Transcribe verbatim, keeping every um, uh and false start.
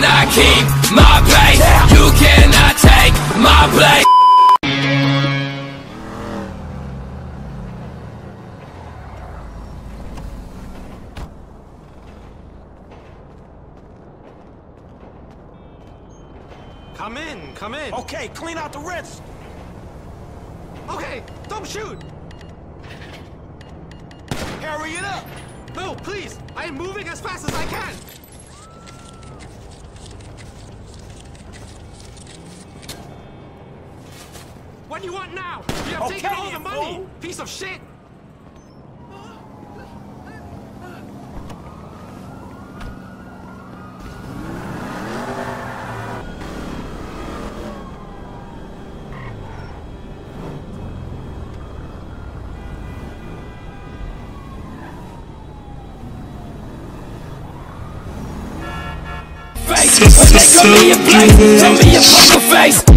cannot keep my pace. You cannot take my place. Come in, come in. Okay, clean out the wrist. Okay, don't shoot. Hurry it up. No, please. I am moving as fast as I can. What do you want now? You have okay, taken all the money, fool. Piece of shit. Make me a place, show me your poker face.